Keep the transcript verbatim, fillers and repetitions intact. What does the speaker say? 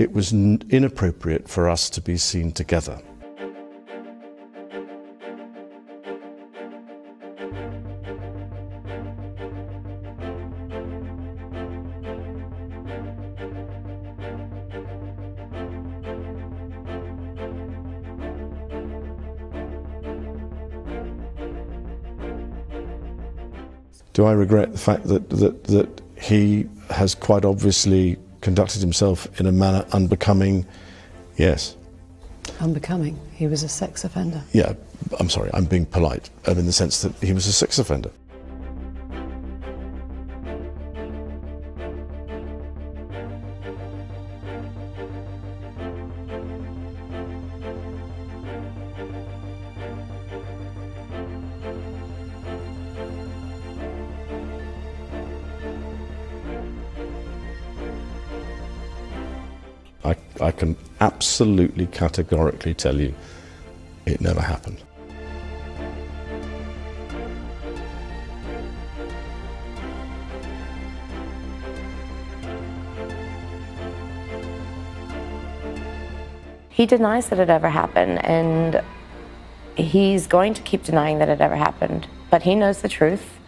it was inappropriate for us to be seen together. Do I regret the fact that, that, that he has quite obviously conducted himself in a manner unbecoming? Yes. Unbecoming? He was a sex offender? Yeah, I'm sorry, I'm being polite, um, in the sense that he was a sex offender. I, I can absolutely categorically tell you it never happened. He denies that it ever happened, and he's going to keep denying that it ever happened, but he knows the truth.